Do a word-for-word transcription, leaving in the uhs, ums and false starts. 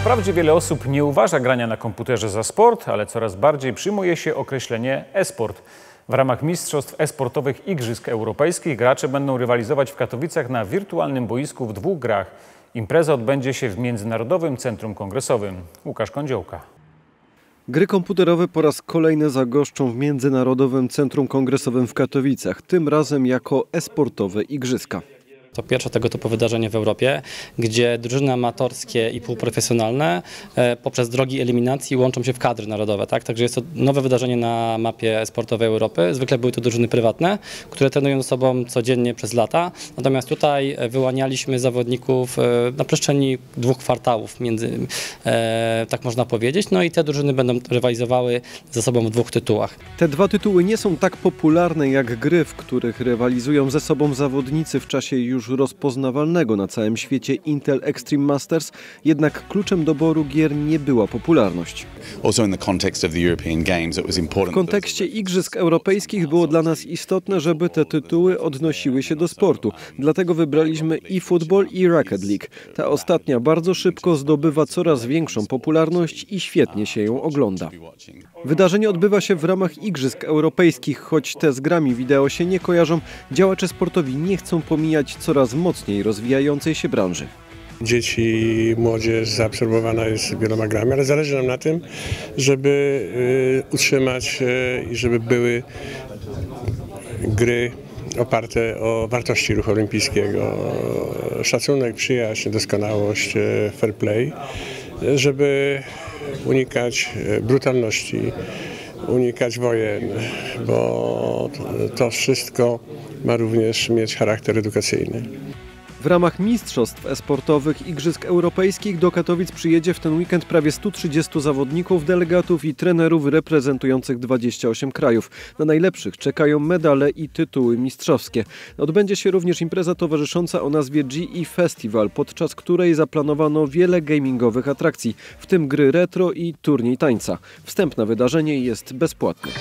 Wprawdzie wiele osób nie uważa grania na komputerze za sport, ale coraz bardziej przyjmuje się określenie e-sport. W ramach mistrzostw e-sportowych Igrzysk Europejskich gracze będą rywalizować w Katowicach na wirtualnym boisku w dwóch grach. Impreza odbędzie się w Międzynarodowym Centrum Kongresowym. Łukasz Kądziołka. Gry komputerowe po raz kolejny zagoszczą w Międzynarodowym Centrum Kongresowym w Katowicach, tym razem jako e-sportowe igrzyska. To pierwsze tego typu wydarzenie w Europie, gdzie drużyny amatorskie i półprofesjonalne poprzez drogi eliminacji łączą się w kadry narodowe. Tak? Także jest to nowe wydarzenie na mapie sportowej Europy. Zwykle były to drużyny prywatne, które trenują ze sobą codziennie przez lata. Natomiast tutaj wyłanialiśmy zawodników na przestrzeni dwóch kwartałów, między, tak można powiedzieć. No i te drużyny będą rywalizowały ze sobą w dwóch tytułach. Te dwa tytuły nie są tak popularne jak gry, w których rywalizują ze sobą zawodnicy w czasie już już rozpoznawalnego na całym świecie Intel Extreme Masters, jednak kluczem doboru gier nie była popularność. W kontekście Igrzysk Europejskich było dla nas istotne, żeby te tytuły odnosiły się do sportu. Dlatego wybraliśmy i Football, i Racket League. Ta ostatnia bardzo szybko zdobywa coraz większą popularność i świetnie się ją ogląda. Wydarzenie odbywa się w ramach Igrzysk Europejskich, choć te z grami wideo się nie kojarzą, działacze sportowi nie chcą pomijać coraz mocniej rozwijającej się branży. Dzieci, młodzież zaabsorbowana jest wieloma grami, ale zależy nam na tym, żeby utrzymać i żeby były gry oparte o wartości ruchu olimpijskiego, szacunek, przyjaźń, doskonałość, fair play, żeby unikać brutalności, unikać wojen, bo to wszystko ma również mieć charakter edukacyjny. W ramach mistrzostw e-sportowych Igrzysk Europejskich do Katowic przyjedzie w ten weekend prawie stu trzydziestu zawodników, delegatów i trenerów reprezentujących dwadzieścia osiem krajów. Na najlepszych czekają medale i tytuły mistrzowskie. Odbędzie się również impreza towarzysząca o nazwie G E Festival, podczas której zaplanowano wiele gamingowych atrakcji, w tym gry retro i turniej tańca. Wstęp na wydarzenie jest bezpłatny.